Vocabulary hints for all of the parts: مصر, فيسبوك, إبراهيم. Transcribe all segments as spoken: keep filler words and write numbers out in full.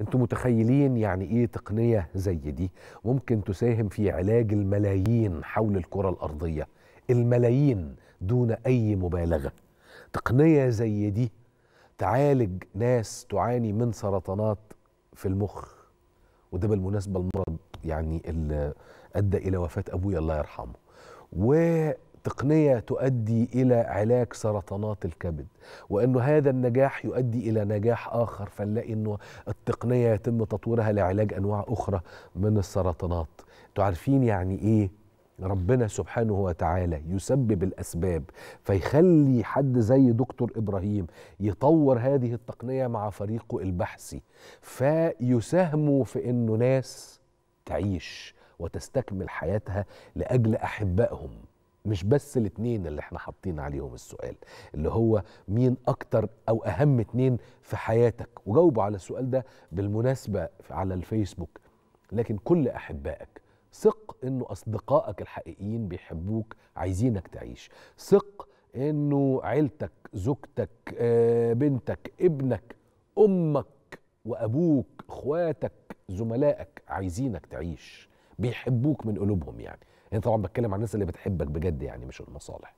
انتم متخيلين يعني ايه تقنية زي دي ممكن تساهم في علاج الملايين حول الكرة الأرضية، الملايين دون أي مبالغة. تقنية زي دي تعالج ناس تعاني من سرطانات في المخ، وده بالمناسبة المرض يعني اللي أدى إلى وفاة أبويا الله يرحمه، وتقنية تؤدي إلى علاج سرطانات الكبد، وأنه هذا النجاح يؤدي إلى نجاح آخر، فنلاقي أنه التقنية يتم تطويرها لعلاج أنواع أخرى من السرطانات. أنتوا عارفين يعني إيه؟ ربنا سبحانه وتعالى يسبب الأسباب، فيخلي حد زي دكتور إبراهيم يطور هذه التقنية مع فريقه البحثي، فيساهموا في أنه ناس تعيش وتستكمل حياتها لأجل أحبائهم. مش بس الاتنين اللي احنا حاطين عليهم السؤال، اللي هو مين أكتر أو أهم اتنين في حياتك؟ وجاوبوا على السؤال ده بالمناسبة على الفيسبوك. لكن كل أحبائك، ثق انه اصدقائك الحقيقيين بيحبوك عايزينك تعيش، ثق انه عيلتك، زوجتك، بنتك، ابنك، امك وابوك، اخواتك، زملائك عايزينك تعيش، بيحبوك من قلوبهم. يعني انا طبعا بتكلم عن الناس اللي بتحبك بجد، يعني مش المصالح.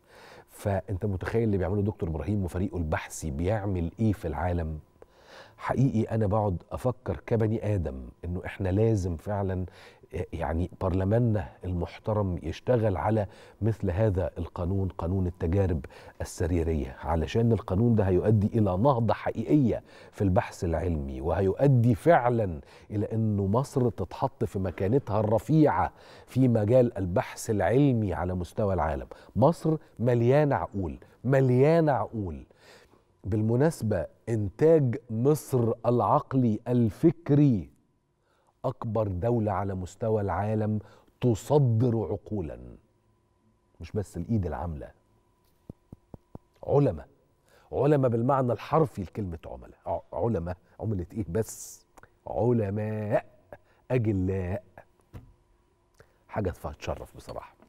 فانت متخيل اللي بيعمله دكتور ابراهيم وفريقه البحثي بيعمل ايه في العالم؟ حقيقي انا بقعد افكر كبني ادم انه احنا لازم فعلا يعني برلماننا المحترم يشتغل على مثل هذا القانون، قانون التجارب السريرية، علشان القانون ده هيؤدي إلى نهضة حقيقية في البحث العلمي، وهيؤدي فعلا إلى أنه مصر تتحط في مكانتها الرفيعة في مجال البحث العلمي على مستوى العالم. مصر مليانة عقول، مليانة عقول. بالمناسبة إنتاج مصر العقلي الفكري أكبر دولة على مستوى العالم تصدر عقولا، مش بس الإيد العاملة، علماء، علماء بالمعنى الحرفي لكلمة عملاء، علماء، عملة إيه بس، علماء أجلاء، حاجة تفرح تشرف بصراحة.